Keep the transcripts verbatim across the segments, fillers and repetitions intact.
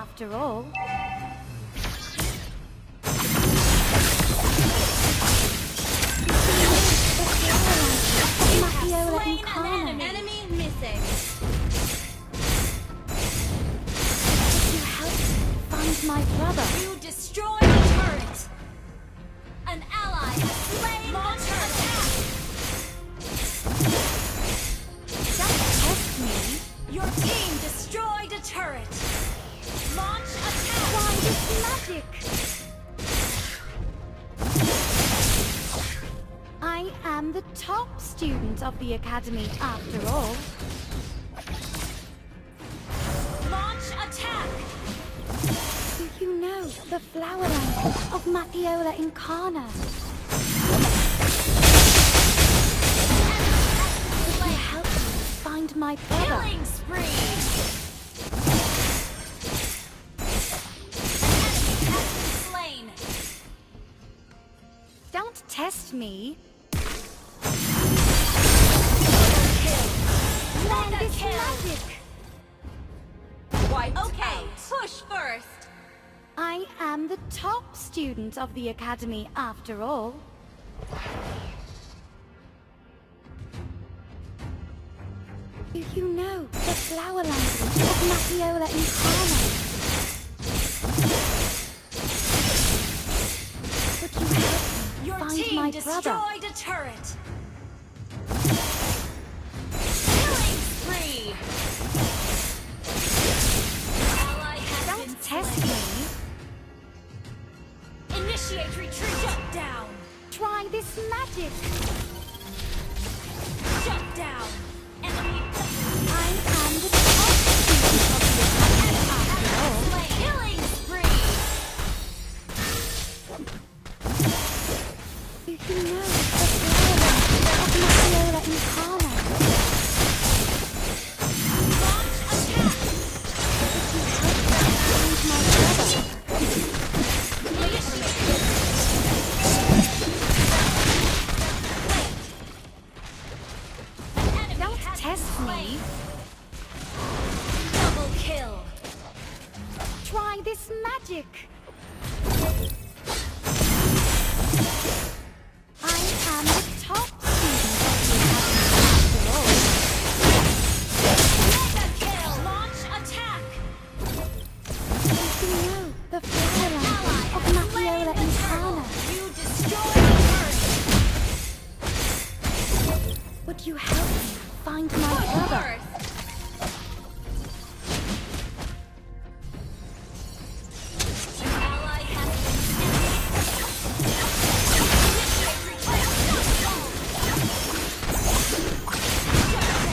After all, Matthiola incana. An enemy missing. Would you help find my brother? You destroy the turret. An ally has slain the turret. Don't test me. Your team destroyed a turret. Launch attack! Why this magic? I am the top student of the academy after all. Launch attack! Do you know the flowerland of Matthiola incana? Will you help me find my brother? Killing spree! Don't test me. Kill. Mega kill. Magic. White. Okay, push first. I am the top student of the academy after all. Do you know the flower language of Matthiola incana? Team destroyed a turret. Killing spree. Ally has Don't been test slain. Me. Initiate retreat. Shut down. Try this magic. Shut down. Enemy. I am the top student of the academy. Killing spree. You know the flower of Matthiola incana. Launch attack! But you help me find my brother. Wait! An enemy Don't has test me. Double kill. Try this magic. You help me find my brother. Your ally has been initiated. Mega kill.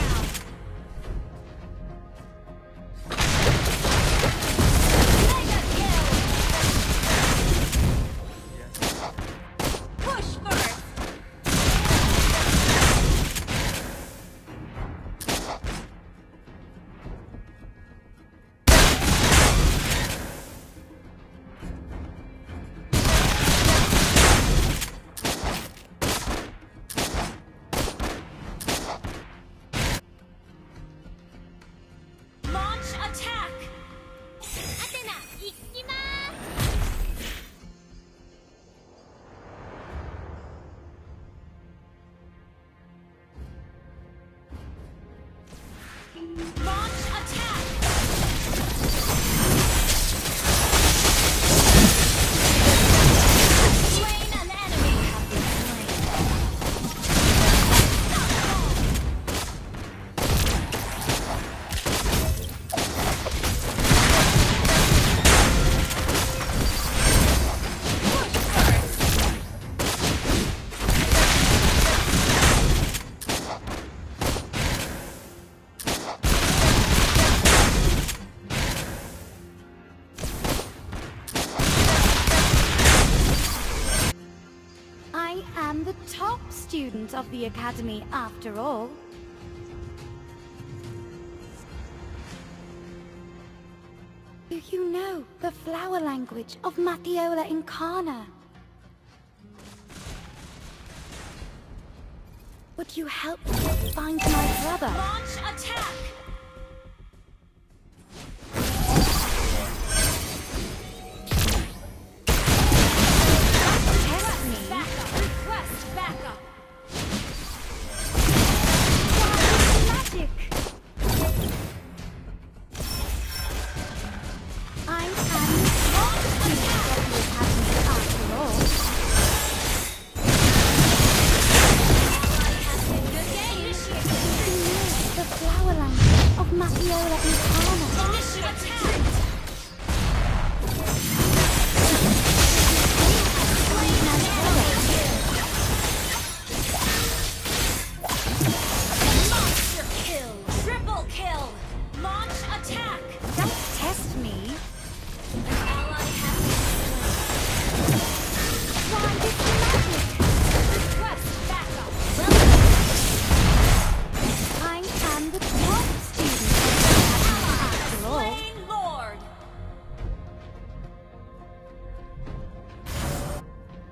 Push first. am the top student of the academy after all. Do you know the flower language of Matthiola incana? Would you help me find my brother? Launch attack!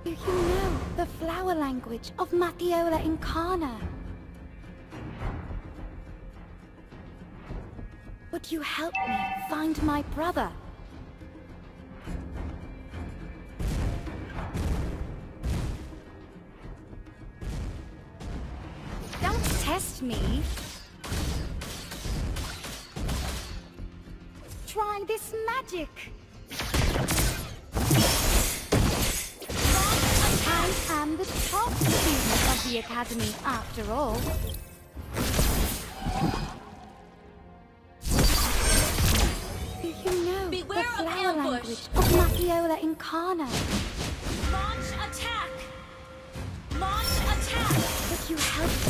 Do you know the flower language of Matthiola incana? Would you help me find my brother? Don't test me! Try this magic! I am the top student of the academy after all. Do you know Beware the flower of language of Matthiola incana? Launch attack! Launch attack! Would you help